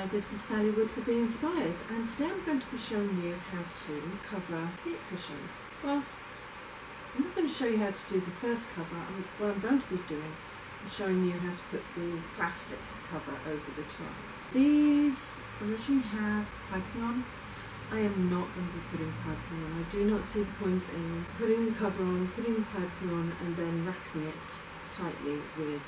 Hi, this is Sally Wood for Be Inspired, and today I'm going to be showing you how to cover seat cushions. Well, I'm not going to show you how to do the first cover. What I'm going to be doing is showing you how to put the plastic cover over the top. These originally have piping on. I am not going to be putting piping on. I do not see the point in putting the cover on, putting the piping on, and then wrapping it tightly with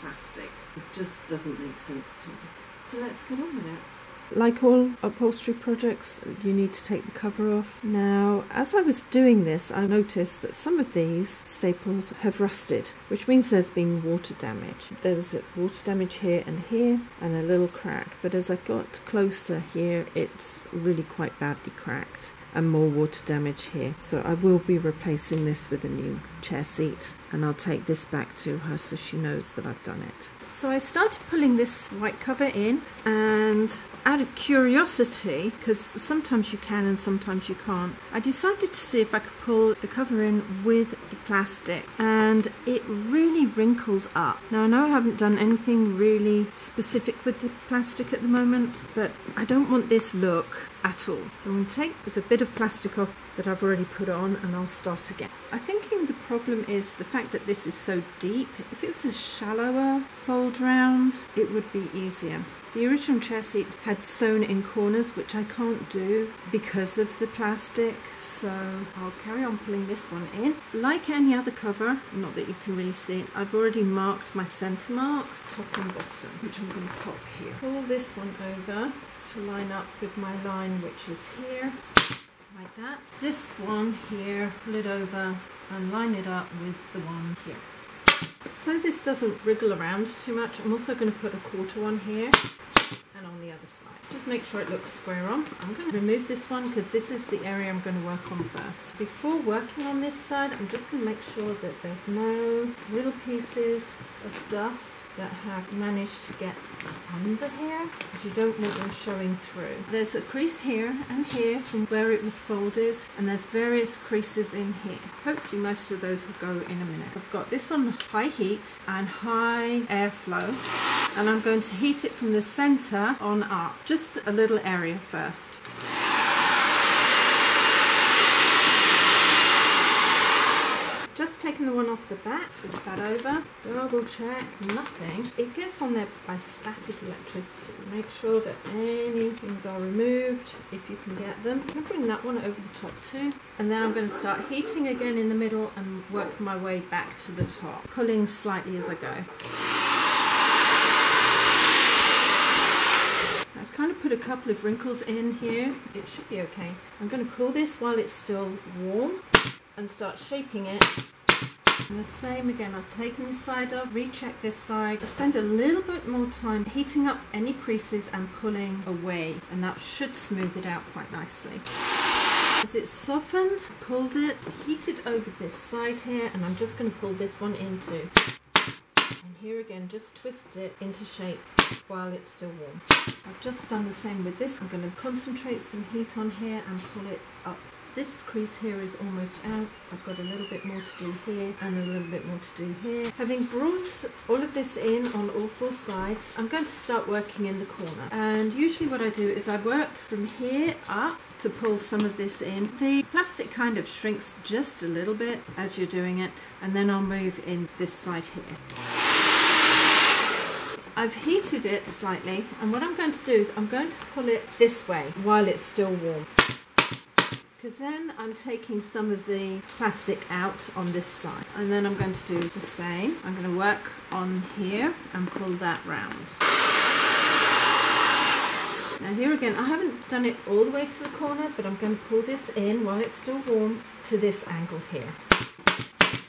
plastic. It just doesn't make sense to me. So let's get on with it. Like all upholstery projects, you need to take the cover off. Now, as I was doing this, I noticed that some of these staples have rusted, which means there's been water damage. There was water damage here and a little crack, but as I got closer here, it's really quite badly cracked and more water damage here. So I will be replacing this with a new chair seat, and I'll take this back to her so she knows that I've done it. So I started pulling this white cover in, and out of curiosity, because sometimes you can and sometimes you can't, I decided to see if I could pull the cover in with the plastic, and it really wrinkled up. Now I know I haven't done anything really specific with the plastic at the moment, but I don't want this look at all. So I'm going to take the bit of plastic off that I've already put on, and I'll start again. I'm thinking the problem is the fact that this is so deep. If it was a shallower fold round, it would be easier. The original chair seat had sewn in corners, which I can't do because of the plastic, so I'll carry on pulling this one in. Like any other cover, not that you can really see it, I've already marked my centre marks, top and bottom, which I'm going to pop here. Pull this one over to line up with my line, which is here. Like that. This one here, pull it over and line it up with the one here. So this doesn't wriggle around too much. I'm also going to put a quarter one here and on the other side. Just make sure it looks square on. I'm going to remove this one because this is the area I'm going to work on first. Before working on this side, I'm just going to make sure that there's no little pieces of dust that have managed to get under here, because you don't want them showing through. There's a crease here and here from where it was folded, and there's various creases in here. Hopefully most of those will go in a minute. I've got this on high heat and high airflow, and I'm going to heat it from the center on up, just a little area first. Just taking the one off the back, twist that over, double check, nothing. It gets on there by static electricity. Make sure that any things are removed if you can get them. I'm going to bring that one over the top too. And then I'm going to start heating again in the middle and work my way back to the top, pulling slightly as I go. It's kind of put a couple of wrinkles in here. It should be okay. I'm going to pull this while it's still warm and start shaping it. And the same again, I've taken this side off, rechecked this side. I spend a little bit more time heating up any creases and pulling away, and that should smooth it out quite nicely. As it softens, pulled it, heated over this side here, and I'm just going to pull this one in too. And here again, just twist it into shape while it's still warm. I've just done the same with this. I'm going to concentrate some heat on here and pull it up. This crease here is almost out. I've got a little bit more to do here and a little bit more to do here. Having brought all of this in on all four sides, I'm going to start working in the corner. And usually what I do is I work from here up to pull some of this in. The plastic kind of shrinks just a little bit as you're doing it, and then I'll move in this side here. I've heated it slightly, and what I'm going to do is I'm going to pull it this way while it's still warm, because then I'm taking some of the plastic out on this side. And then I'm going to do the same. I'm going to work on here and pull that round. Now here again, I haven't done it all the way to the corner, but I'm going to pull this in while it's still warm to this angle here.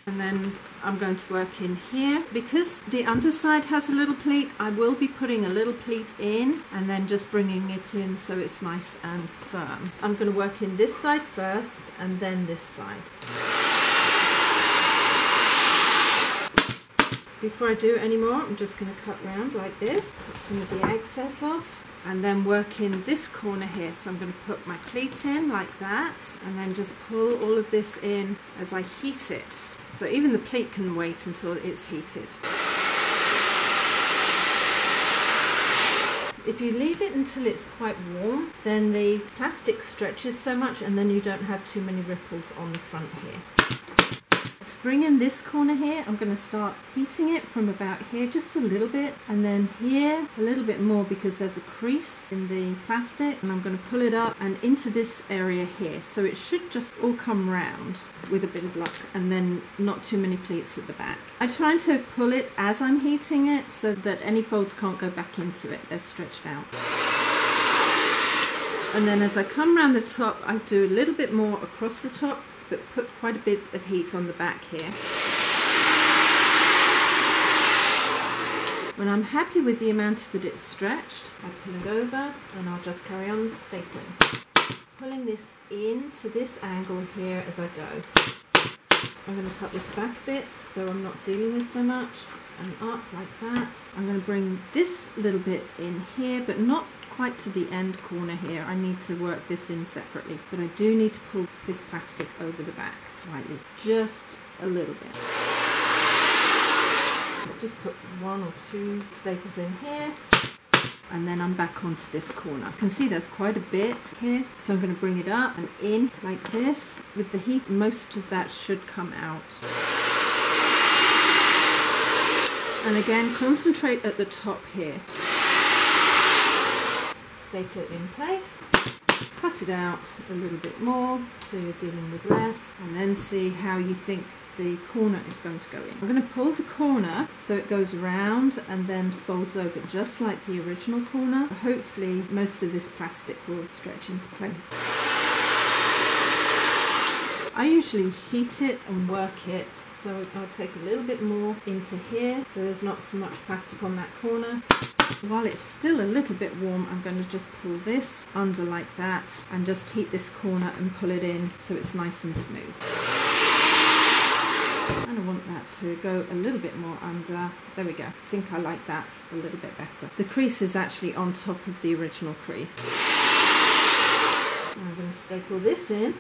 And then I'm going to work in here. Because the underside has a little pleat, I will be putting a little pleat in and then just bringing it in so it's nice and firm. So I'm going to work in this side first and then this side. Before I do any more, I'm just going to cut round like this, put some of the excess off, and then work in this corner here. So I'm going to put my pleat in like that, and then just pull all of this in as I heat it. So even the pleat can wait until it's heated. If you leave it until it's quite warm, then the plastic stretches so much and then you don't have too many ripples on the front here. To bring in this corner here, I'm going to start heating it from about here just a little bit, and then here a little bit more because there's a crease in the plastic, and I'm going to pull it up and into this area here. So it should just all come round with a bit of luck, and then not too many pleats at the back. I try to pull it as I'm heating it so that any folds can't go back into it, they're stretched out. And then as I come round the top, I do a little bit more across the top, but put quite a bit of heat on the back here. When I'm happy with the amount that it's stretched, I pull it over and I'll just carry on stapling. Pulling this in to this angle here as I go. I'm going to cut this back a bit so I'm not dealing with so much, and up like that. I'm going to bring this little bit in here, but not quite to the end corner here. I need to work this in separately, but I do need to pull this plastic over the back slightly, just a little bit. Just put one or two staples in here, and then I'm back onto this corner. You can see there's quite a bit here, so I'm going to bring it up and in like this. With the heat, most of that should come out. And again, concentrate at the top here. Staple it in place, cut it out a little bit more so you're dealing with less, and then see how you think the corner is going to go in. I'm going to pull the corner so it goes round and then folds over just like the original corner. Hopefully most of this plastic will stretch into place. I usually heat it and work it, so I'll take a little bit more into here so there's not so much plastic on that corner. While it's still a little bit warm, I'm going to just pull this under like that and just heat this corner and pull it in so it's nice and smooth. And I want that to go a little bit more under. There we go. I think I like that a little bit better. The crease is actually on top of the original crease. I'm going to staple this in.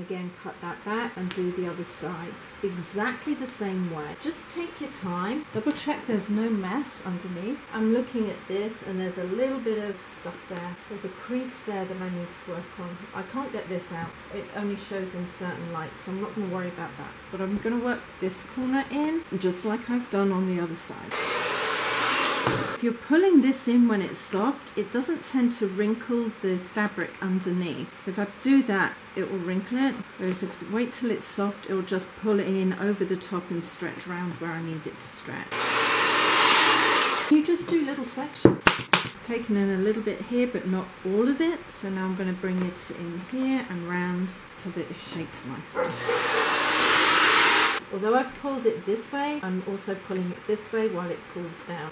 Again, cut that back and do the other sides exactly the same way. Just take your time, double check there's no mess underneath. I'm looking at this and there's a little bit of stuff there. There's a crease there that I need to work on. I can't get this out, it only shows in certain lights, so I'm not going to worry about that. But I'm going to work this corner in just like I've done on the other side. If you're pulling this in when it's soft, it doesn't tend to wrinkle the fabric underneath. So if I do that, it will wrinkle it. Whereas if you wait till it's soft, it will just pull it in over the top and stretch around where I need it to stretch. You just do little sections. Taken in a little bit here, but not all of it. So now I'm going to bring it in here and round so that it shapes nicely. Although I've pulled it this way, I'm also pulling it this way while it cools down.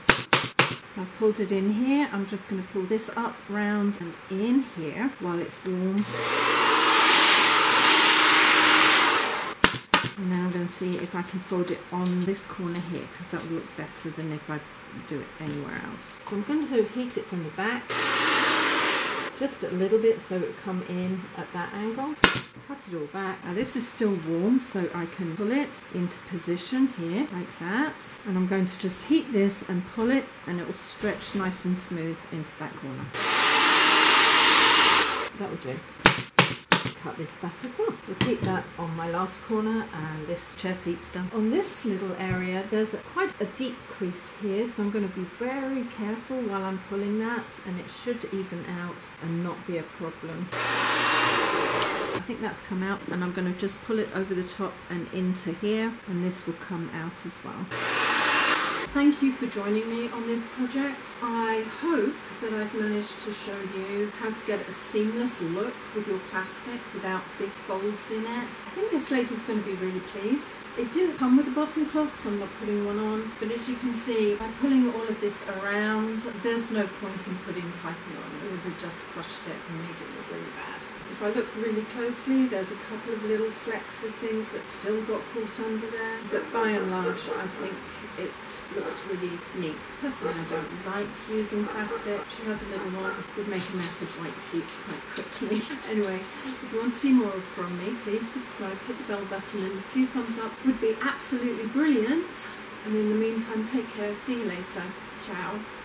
I've pulled it in here, I'm just going to pull this up, round and in here while it's warm. And now I'm going to see if I can fold it on this corner here, because that will look better than if I do it anywhere else. So I'm going to heat it from the back, just a little bit so it come in at that angle. Cut it all back. Now this is still warm, so I can pull it into position here like that, and I'm going to just heat this and pull it and it will stretch nice and smooth into that corner. That will do. Cut this back as well. We'll keep that on my last corner, and this chair seat's done. On this little area there's quite a deep crease here, so I'm going to be very careful while I'm pulling that, and it should even out and not be a problem. I think that's come out, and I'm going to just pull it over the top and into here, and this will come out as well. Thank you for joining me on this project. I hope that I've managed to show you how to get a seamless look with your plastic without big folds in it. I think this lady's going to be really pleased. It didn't come with a bottom cloth, so I'm not putting one on, but as you can see, by pulling all of this around, there's no point in putting piping on. It would have just crushed it and made it look really bad. If I look really closely, there's a couple of little flecks of things that still got caught under there, but by and large I think it looks really neat. Personally, I don't like using plastic. She has a little one, would make a massive white seat quite quickly. Anyway, if you want to see more from me, please subscribe, hit the bell button, and a few thumbs up would be absolutely brilliant. And in the meantime, take care, see you later, ciao.